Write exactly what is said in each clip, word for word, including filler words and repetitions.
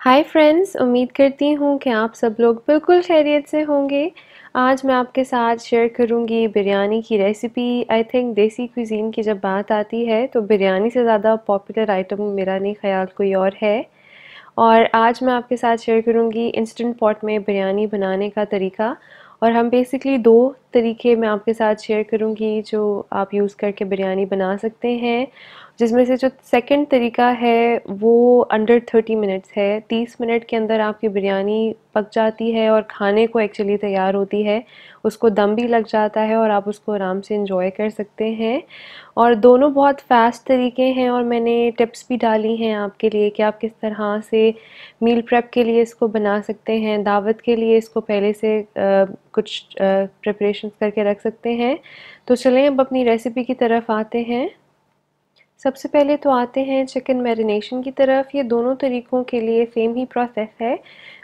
Hi friends, उम्मीद करती हूँ कि आप सब लोग बिल्कुल खैरियत से होंगे। आज मैं आपके साथ शेयर करूँगी बिरयानी की recipe. I think desi cuisine की जब बात आती है तो बिरयानी से ज़्यादा पॉपुलर आइटम मेरा नहीं ख्याल कोई और है। और आज मैं आपके साथ शेयर करूँगी इंस्टेंट पॉट में बिरयानी बनाने का तरीका। और हम बेसिकली दो तरीके मैं आपके साथ शेयर करूँगी जो आप यूज़ करके बिरयानी बना सकते हैं, जिसमें से जो सेकंड तरीका है वो अंडर थर्टी मिनट्स है। तीस मिनट के अंदर आपकी बिरयानी पक जाती है और खाने को एक्चुअली तैयार होती है। उसको दम भी लग जाता है और आप उसको आराम से एंजॉय कर सकते हैं। और दोनों बहुत फास्ट तरीके हैं और मैंने टिप्स भी डाली हैं आपके लिए कि आप किस तरह से मील प्रेप के लिए इसको बना सकते हैं, दावत के लिए इसको पहले से आ, कुछ प्रिपरेशंस करके रख सकते हैं। तो चलें अब अपनी रेसिपी की तरफ आते हैं। सबसे पहले तो आते हैं चिकन मैरिनेशन की तरफ। ये दोनों तरीक़ों के लिए सेम ही प्रोसेस है।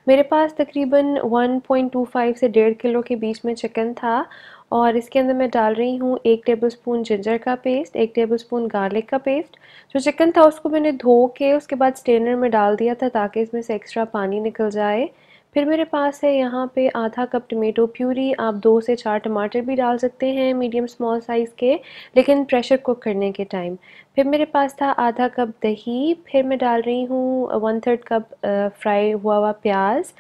मेरे पास तकरीबन एक पॉइंट दो पाँच से डेढ़ किलो के बीच में चिकन था और इसके अंदर मैं डाल रही हूँ एक टेबलस्पून जिंजर का पेस्ट, एक टेबलस्पून गार्लिक का पेस्ट। जो चिकन था उसको मैंने धो के उसके बाद स्ट्रेनर में डाल दिया था ताकि इसमें से एक्स्ट्रा पानी निकल जाए। फिर मेरे पास है यहाँ पे आधा कप टमेटो प्यूरी। आप दो से चार टमाटर भी डाल सकते हैं मीडियम स्मॉल साइज़ के, लेकिन प्रेशर कुक करने के टाइम। फिर मेरे पास था आधा कप दही। फिर मैं डाल रही हूँ वन थर्ड कप फ्राई हुआ हुआ प्याज।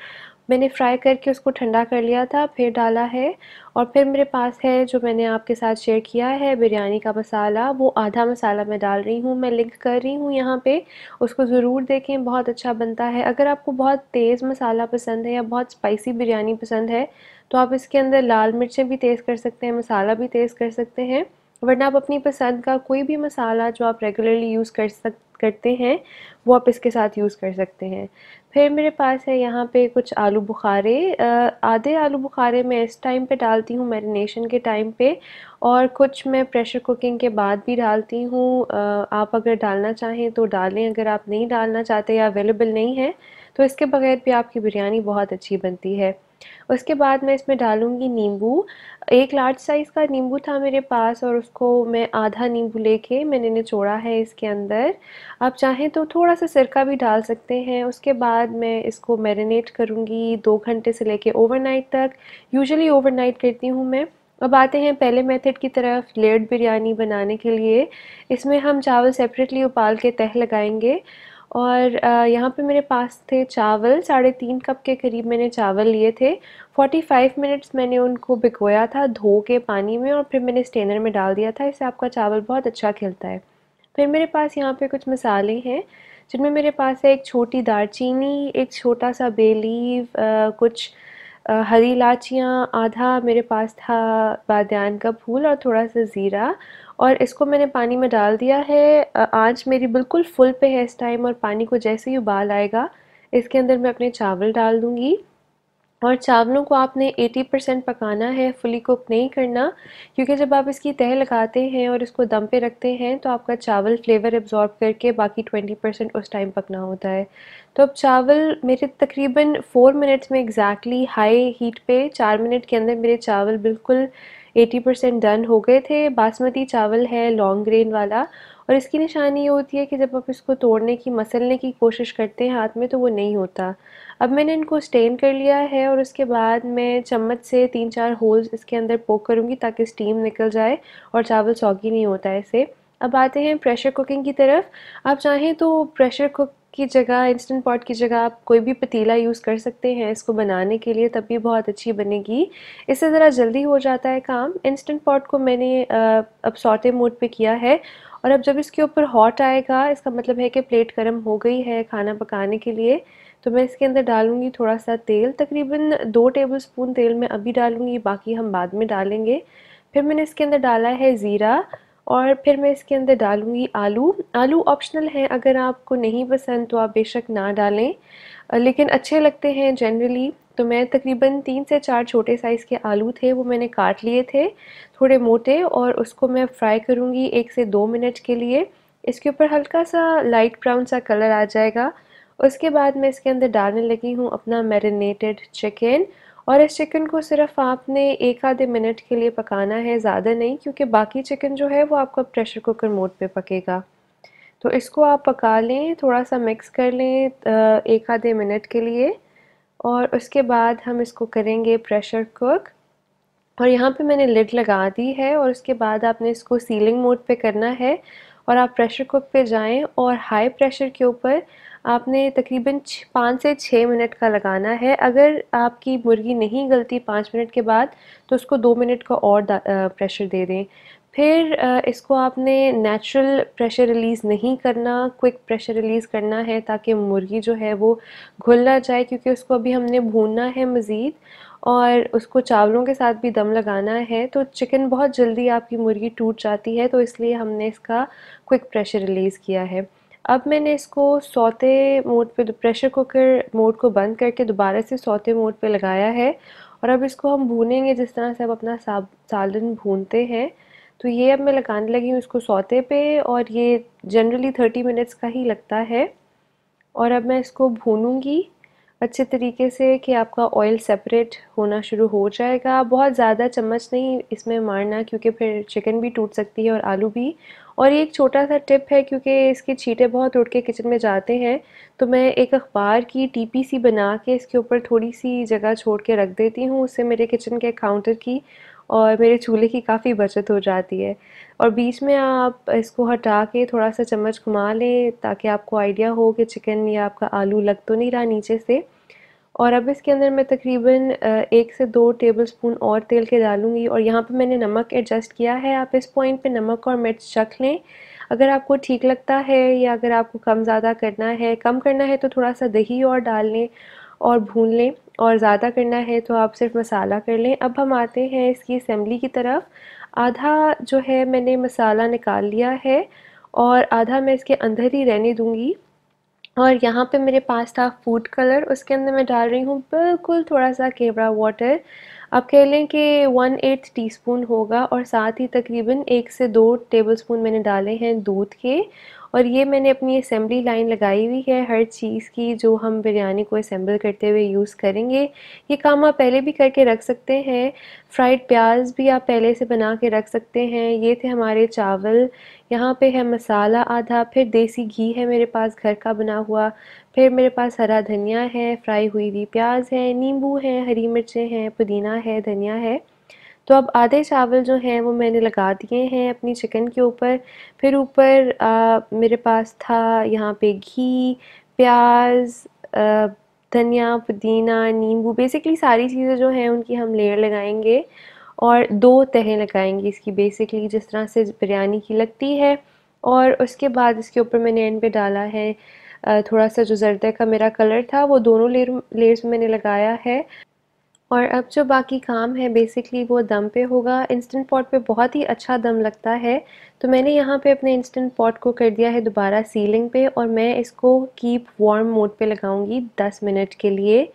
मैंने फ्राई करके उसको ठंडा कर लिया था, फिर डाला है। और फिर मेरे पास है जो मैंने आपके साथ शेयर किया है बिरयानी का मसाला, वो आधा मसाला मैं डाल रही हूँ। मैं लिंक कर रही हूँ यहाँ पे, उसको ज़रूर देखें, बहुत अच्छा बनता है। अगर आपको बहुत तेज़ मसाला पसंद है या बहुत स्पाइसी बिरयानी पसंद है तो आप इसके अंदर लाल मिर्चें भी तेज़ कर सकते हैं, मसाला भी तेज़ कर सकते हैं। वरना आप अपनी पसंद का कोई भी मसाला जो आप रेगुलरली यूज़ कर सक करते हैं वो आप इसके साथ यूज़ कर सकते हैं। फिर मेरे पास है यहाँ पे कुछ आलू बुखारे। आधे आलू बुखारे मैं इस टाइम पे डालती हूँ मैरिनेशन के टाइम पे, और कुछ मैं प्रेशर कुकिंग के बाद भी डालती हूँ। आप अगर डालना चाहें तो डालें, अगर आप नहीं डालना चाहते या अवेलेबल नहीं है तो इसके बगैर भी आपकी बिरयानी बहुत अच्छी बनती है। उसके बाद मैं इसमें डालूंगी नींबू। एक लार्ज साइज़ का नींबू था मेरे पास और उसको मैं आधा नींबू लेके मैंने निचोड़ा है इसके अंदर। आप चाहें तो थोड़ा सा सिरका भी डाल सकते हैं। उसके बाद मैं इसको मैरिनेट करूंगी दो घंटे से लेके ओवरनाइट तक। यूजुअली ओवरनाइट करती हूँ मैं। अब आते हैं पहले मेथड की तरफ, लेयर्ड बिरयानी बनाने के लिए। इसमें हम चावल सेपरेटली उबाल के तह लगाएंगे। और यहाँ पे मेरे पास थे चावल, साढ़े तीन कप के करीब मैंने चावल लिए थे। पैंतालीस मिनट्स मैंने उनको भिगोया था धो के पानी में और फिर मैंने स्ट्रेनर में डाल दिया था। इससे आपका चावल बहुत अच्छा खिलता है। फिर मेरे पास यहाँ पे कुछ मसाले हैं, जिनमें मेरे पास है एक छोटी दालचीनी, एक छोटा सा बे लीव, कुछ आ, हरी इलाचियाँ, आधा मेरे पास था बादियान का फूल और थोड़ा सा ज़ीरा। और इसको मैंने पानी में डाल दिया है। आंच मेरी बिल्कुल फुल पे है इस टाइम और पानी को जैसे ही उबाल आएगा इसके अंदर मैं अपने चावल डाल दूँगी। और चावलों को आपने अस्सी परसेंट पकाना है, फुली कुक नहीं करना, क्योंकि जब आप इसकी तह लगाते हैं और इसको दम पे रखते हैं तो आपका चावल फ्लेवर एब्जॉर्ब करके बाकी बीस परसेंट उस टाइम पकना होता है। तो अब चावल मेरे तकरीबन चार मिनट्स में एग्जैक्टली हाई हीट पे चार मिनट के अंदर मेरे चावल बिल्कुल अस्सी परसेंट डन हो गए थे। बासमती चावल है लॉन्ग ग्रेन वाला, और इसकी निशानी ये होती है कि जब आप इसको तोड़ने की मसलने की कोशिश करते हैं हाथ में तो वो नहीं होता। अब मैंने इनको स्टेन कर लिया है और उसके बाद मैं चम्मच से तीन चार होल्स इसके अंदर पोक करूँगी ताकि स्टीम निकल जाए और चावल सौगी नहीं होता है इससे। अब आते हैं प्रेशर कुकिंग की तरफ। आप चाहें तो प्रेशर कुक की जगह, इंस्टेंट पॉट की जगह आप कोई भी पतीला यूज़ कर सकते हैं इसको बनाने के लिए, तब भी बहुत अच्छी बनेगी। इससे ज़रा जल्दी हो जाता है काम। इंस्टेंट पॉट को मैंने अब सौते मोड पे किया है और अब जब इसके ऊपर हॉट आएगा इसका मतलब है कि प्लेट गर्म हो गई है खाना पकाने के लिए। तो मैं इसके अंदर डालूँगी थोड़ा सा तेल, तकरीबन दो टेबलस्पून तेल मैं अभी डालूँगी, बाकी हम बाद में डालेंगे। फिर मैंने इसके अंदर डाला है ज़ीरा और फिर मैं इसके अंदर डालूँगी आलू। आलू ऑप्शनल हैं, अगर आपको नहीं पसंद तो आप बेशक ना डालें, लेकिन अच्छे लगते हैं जनरली। तो मैं तकरीबन तीन से चार छोटे साइज़ के आलू थे वो मैंने काट लिए थे, थोड़े मोटे, और उसको मैं फ्राई करूँगी एक से दो मिनट के लिए। इसके ऊपर हल्का सा लाइट ब्राउन सा कलर आ जाएगा। उसके बाद मैं इसके अंदर डालने लगी हूँ अपना मैरिनेटेड चिकन। और इस चिकन को सिर्फ आपने एक आधे मिनट के लिए पकाना है, ज़्यादा नहीं, क्योंकि बाकी चिकन जो है वो आपका प्रेशर कुकर मोड पे पकेगा। तो इसको आप पका लें, थोड़ा सा मिक्स कर लें एक आधे मिनट के लिए, और उसके बाद हम इसको करेंगे प्रेशर कुक। और यहाँ पे मैंने लिड लगा दी है और उसके बाद आपने इसको सीलिंग मोड पे करना है। और आप प्रेशर कुक पे जाएं और हाई प्रेशर के ऊपर आपने तकरीबन पाँच से छः मिनट का लगाना है। अगर आपकी मुर्गी नहीं गलती पाँच मिनट के बाद तो उसको दो मिनट का और प्रेशर दे दें। फिर इसको आपने नेचुरल प्रेशर रिलीज़ नहीं करना, क्विक प्रेशर रिलीज़ करना है ताकि मुर्गी जो है वो घुल ना जाए, क्योंकि उसको अभी हमने भूनना है मज़ीद और उसको चावलों के साथ भी दम लगाना है। तो चिकन बहुत जल्दी आपकी मुर्गी टूट जाती है, तो इसलिए हमने इसका क्विक प्रेशर रिलीज़ किया है। अब मैंने इसको सौते मोड पे, प्रेशर कुकर मोड को बंद करके दोबारा से सौते मोड पे लगाया है और अब इसको हम भूनेंगे जिस तरह से हम अपना सालन भूनते हैं। तो ये अब मैं लगाने लगी हूँ इसको सौते पे, और ये जनरली तीस मिनट्स का ही लगता है। और अब मैं इसको भूनूंगी अच्छे तरीके से कि आपका ऑयल सेपरेट होना शुरू हो जाएगा। बहुत ज़्यादा चम्मच नहीं इसमें मारना, क्योंकि फिर चिकन भी टूट सकती है और आलू भी। और ये एक छोटा सा टिप है, क्योंकि इसके छींटे बहुत उड़ के किचन में जाते हैं, तो मैं एक अखबार की टीपी सी बना के इसके ऊपर थोड़ी सी जगह छोड़ के रख देती हूँ। उससे मेरे किचन के काउंटर की और मेरे चूल्हे की काफ़ी बचत हो जाती है। और बीच में आप इसको हटा के थोड़ा सा चम्मच घुमा लें ताकि आपको आइडिया हो कि चिकन या आपका आलू लग तो नहीं रहा नीचे से। और अब इसके अंदर मैं तकरीबन एक से दो टेबलस्पून और तेल के डालूंगी। और यहाँ पे मैंने नमक एडजस्ट किया है, आप इस पॉइंट पे नमक और मिर्च चख लें अगर आपको ठीक लगता है, या अगर आपको कम ज़्यादा करना है कम करना है तो थोड़ा सा दही और डाल लें और भून लें, और ज़्यादा करना है तो आप सिर्फ मसाला कर लें। अब हम आते हैं इसकी असेंबली की तरफ। आधा जो है मैंने मसाला निकाल लिया है और आधा मैं इसके अंदर ही रहने दूंगी। और यहाँ पे मेरे पास था फूड कलर, उसके अंदर मैं डाल रही हूँ बिल्कुल थोड़ा सा केवड़ा वाटर, आप कह लें कि वन एट्थ टीस्पून होगा। और साथ ही तकरीबन एक से दो टेबलस्पून मैंने डाले हैं दूध के। और ये मैंने अपनी असेंबली लाइन लगाई हुई है हर चीज़ की जो हम बिरयानी को असेंबल करते हुए यूज़ करेंगे। ये काम आप पहले भी करके रख सकते हैं, फ्राइड प्याज भी आप पहले से बना के रख सकते हैं। ये थे हमारे चावल, यहाँ पे है मसाला आधा, फिर देसी घी है मेरे पास घर का बना हुआ, फिर मेरे पास हरा धनिया है, फ्राई हुई हुई प्याज है, नींबू है, हरी मिर्चें हैं, पुदीना है, धनिया है। तो अब आधे चावल जो हैं वो मैंने लगा दिए हैं अपनी चिकन के ऊपर। फिर ऊपर मेरे पास था यहाँ पे घी, प्याज, धनिया, पुदीना, नींबू, बेसिकली सारी चीज़ें जो हैं उनकी हम लेयर लगाएंगे। और दो तहें लगाएंगे इसकी, बेसिकली जिस तरह से बिरयानी की लगती है। और उसके बाद इसके ऊपर मैंने एंड पे डाला है थोड़ा सा जो जर्दे का मेरा कलर था, वो दोनों लेयर लेयर्स मैंने लगाया है। और अब जो बाकी काम है बेसिकली वो दम पे होगा। इंस्टेंट पॉट पे बहुत ही अच्छा दम लगता है, तो मैंने यहाँ पे अपने इंस्टेंट पॉट को कर दिया है दोबारा सीलिंग पे, और मैं इसको कीप वार्म मोड पे लगाऊंगी दस मिनट के लिए।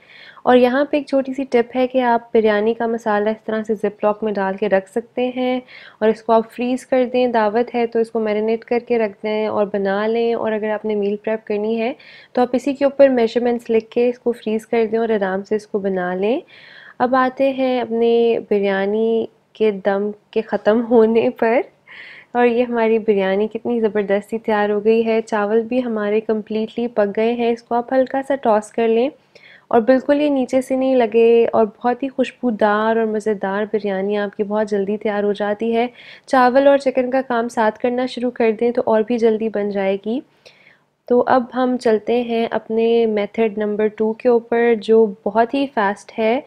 और यहाँ पे एक छोटी सी टिप है कि आप बिरयानी का मसाला इस तरह से जिप लॉक में डाल के रख सकते हैं और इसको आप फ्रीज़ कर दें। दावत है तो इसको मैरिनेट करके रख दें और बना लें, और अगर आपने मील प्रेप करनी है तो आप इसी के ऊपर मेजरमेंट्स लिख के इसको फ्रीज़ कर दें और आराम से इसको बना लें। अब आते हैं अपने बिरयानी के दम के ख़त्म होने पर, और ये हमारी बिरयानी कितनी ज़बरदस्ती तैयार हो गई है। चावल भी हमारे कम्प्लीटली पक गए हैं, इसको आप हल्का सा टॉस कर लें और बिल्कुल ये नीचे से नहीं लगे, और बहुत ही खुशबूदार और मज़ेदार बिरयानी आपकी बहुत जल्दी तैयार हो जाती है। चावल और चिकन का काम साथ करना शुरू कर दें तो और भी जल्दी बन जाएगी। तो अब हम चलते हैं अपने मेथड नंबर टू के ऊपर, जो बहुत ही फास्ट है,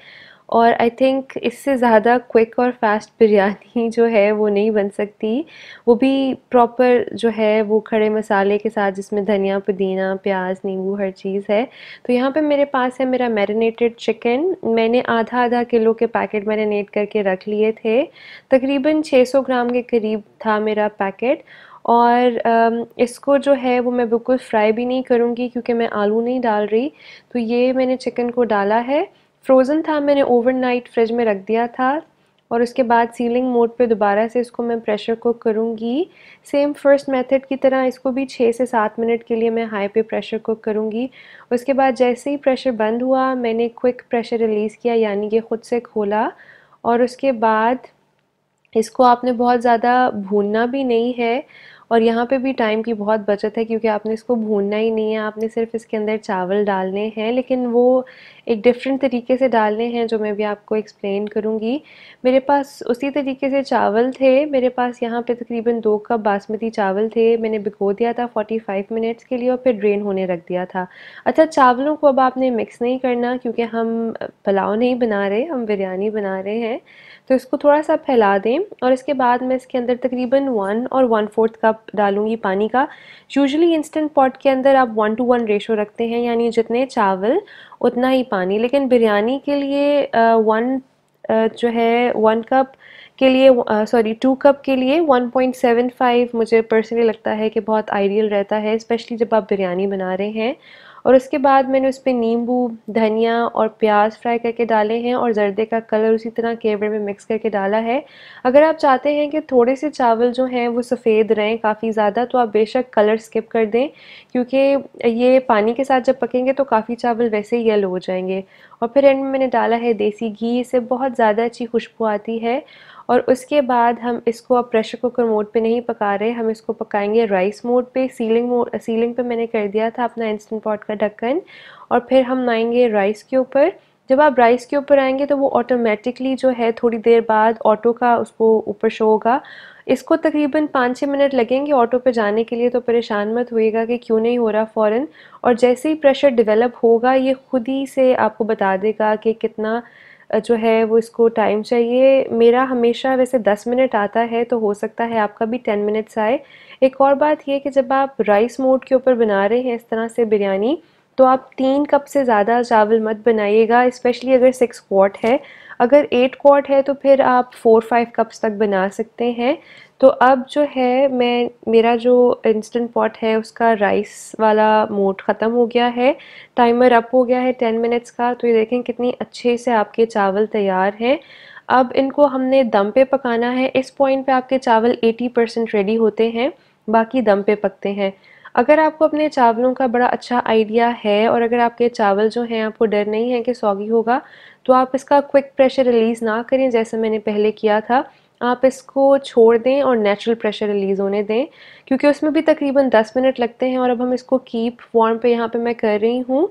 और आई थिंक इससे ज़्यादा क्विक और फास्ट बिरयानी जो है वो नहीं बन सकती, वो भी प्रॉपर जो है वो खड़े मसाले के साथ, जिसमें धनिया, पुदीना, प्याज, नींबू, हर चीज़ है। तो यहाँ पे मेरे पास है मेरा मैरिनेटेड चिकन। मैंने आधा आधा किलो के पैकेट मैरिनेट करके रख लिए थे, तकरीबन छह सौ ग्राम के करीब था मेरा पैकेट। और इसको जो है वो मैं बिल्कुल फ्राई भी नहीं करूँगी क्योंकि मैं आलू नहीं डाल रही। तो ये मैंने चिकन को डाला है, फ्रोज़न था, मैंने ओवरनाइट फ्रिज में रख दिया था। और उसके बाद सीलिंग मोड पे दोबारा से इसको मैं प्रेशर कुक करूँगी, सेम फर्स्ट मेथड की तरह। इसको भी छः से सात मिनट के लिए मैं हाई पे प्रेशर कुक करूँगी। उसके बाद जैसे ही प्रेशर बंद हुआ मैंने क्विक प्रेशर रिलीज़ किया, यानी कि ख़ुद से खोला। और उसके बाद इसको आपने बहुत ज़्यादा भूनना भी नहीं है, और यहाँ पे भी टाइम की बहुत बचत है क्योंकि आपने इसको भूनना ही नहीं है, आपने सिर्फ इसके अंदर चावल डालने हैं, लेकिन वो एक डिफरेंट तरीके से डालने हैं जो मैं भी आपको एक्सप्लेन करूँगी। मेरे पास उसी तरीके से चावल थे, मेरे पास यहाँ पे तकरीबन दो कप बासमती चावल थे, मैंने भिगो दिया था पैंतालीस मिनट्स के लिए और फिर ड्रेन होने रख दिया था। अच्छा, चावलों को अब आपने मिक्स नहीं करना क्योंकि हम पुलाव नहीं बना रहे, हम बिरयानी बना रहे हैं, तो इसको थोड़ा सा फैला दें। और इसके बाद मैं इसके अंदर तकरीबन वन और वन फोर्थ कप डालूंगी पानी का। यूजुअली इंस्टेंट पॉट के अंदर आप वन टू वन रेशो रखते हैं, यानी जितने चावल उतना ही पानी, लेकिन बिरयानी के लिए वन जो है वन कप के लिए सॉरी टू कप के लिए वन पॉइंट सेवन फाइव मुझे पर्सनली लगता है कि बहुत आइडियल रहता है, स्पेशली जब आप बिरयानी बना रहे हैं। और उसके बाद मैंने उस पर नींबू, धनिया और प्याज फ्राई करके डाले हैं और जर्दे का कलर उसी तरह केवड़े में मिक्स करके डाला है। अगर आप चाहते हैं कि थोड़े से चावल जो हैं वो सफ़ेद रहें काफ़ी ज़्यादा, तो आप बेशक कलर स्किप कर दें क्योंकि ये पानी के साथ जब पकेंगे तो काफ़ी चावल वैसे ही येलो हो जाएंगे। और फिर एंड में मैंने डाला है देसी घी, इससे बहुत ज़्यादा अच्छी खुशबू आती है। और उसके बाद हम इसको अब प्रेशर कुकर मोड पे नहीं पका रहे, हम इसको पकाएंगे राइस मोड पे। सीलिंग मोड सीलिंग पे मैंने कर दिया था अपना इंस्टेंट पॉट का ढक्कन और फिर हम आएंगे राइस के ऊपर। जब आप राइस के ऊपर आएंगे तो वो ऑटोमेटिकली जो है थोड़ी देर बाद ऑटो का उसको ऊपर शो होगा। इसको तकरीबन पाँच छः मिनट लगेंगे ऑटो पे जाने के लिए, तो परेशान मत होइएगा कि क्यों नहीं हो रहा फ़ौरन। और जैसे ही प्रेशर डेवलप होगा ये खुद ही से आपको बता देगा कि कितना जो है वो इसको टाइम चाहिए। मेरा हमेशा वैसे दस मिनट आता है, तो हो सकता है आपका भी टेन मिनट्स आए। एक और बात ये कि जब आप राइस मोड के ऊपर बना रहे हैं इस तरह से बिरयानी, तो आप तीन कप से ज़्यादा चावल मत बनाइएगा, स्पेशली अगर सिक्स क्वाट है। अगर एट क्वाट है तो फिर आप फोर फाइव कप्स तक बना सकते हैं। तो अब जो है मैं मेरा जो इंस्टेंट पॉट है उसका राइस वाला मोड ख़त्म हो गया है, टाइमर अप हो गया है टेन मिनट्स का। तो ये देखें कितनी अच्छे से आपके चावल तैयार हैं। अब इनको हमने दम पे पकाना है। इस पॉइंट पे आपके चावल अस्सी परसेंट रेडी होते हैं, बाकी दम पे पकते हैं। अगर आपको अपने चावलों का बड़ा अच्छा आइडिया है और अगर आपके चावल जो हैं आपको डर नहीं है कि सौगी होगा, तो आप इसका क्विक प्रेशर रिलीज़ ना करें जैसे मैंने पहले किया था। आप इसको छोड़ दें और नेचुरल प्रेशर रिलीज़ होने दें क्योंकि उसमें भी तकरीबन दस मिनट लगते हैं। और अब हम इसको कीप वार्म पे यहाँ पे मैं कर रही हूँ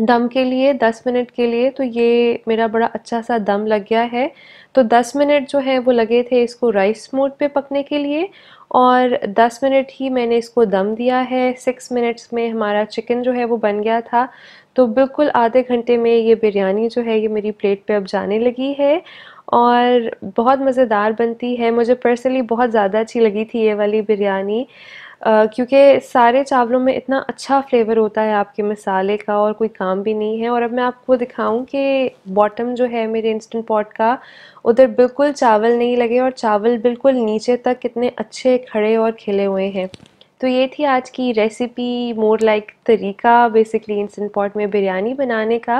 दम के लिए दस मिनट के लिए। तो ये मेरा बड़ा अच्छा सा दम लग गया है। तो दस मिनट जो है वो लगे थे इसको राइस मोड पे पकने के लिए और दस मिनट ही मैंने इसको दम दिया है। सिक्स मिनट्स में हमारा चिकन जो है वो बन गया था। तो बिल्कुल आधे घंटे में ये बिरयानी जो है ये मेरी प्लेट पे अब जाने लगी है और बहुत मज़ेदार बनती है। मुझे पर्सनली बहुत ज़्यादा अच्छी लगी थी ये वाली बिरयानी Uh, क्योंकि सारे चावलों में इतना अच्छा फ्लेवर होता है आपके मसाले का और कोई काम भी नहीं है। और अब मैं आपको दिखाऊं कि बॉटम जो है मेरे इंस्टेंट पॉट का उधर बिल्कुल चावल नहीं लगे और चावल बिल्कुल नीचे तक कितने अच्छे खड़े और खिले हुए हैं। तो ये थी आज की रेसिपी, मोर लाइक तरीका बेसिकली इंस्टेंट पॉट में बिरयानी बनाने का।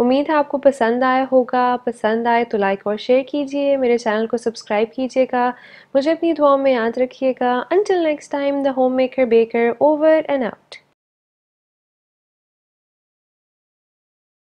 उम्मीद है आपको पसंद आया होगा। पसंद आए तो लाइक और शेयर कीजिए, मेरे चैनल को सब्सक्राइब कीजिएगा, मुझे अपनी दुआओं में याद रखिएगा। Until next time, the home maker baker, over and out.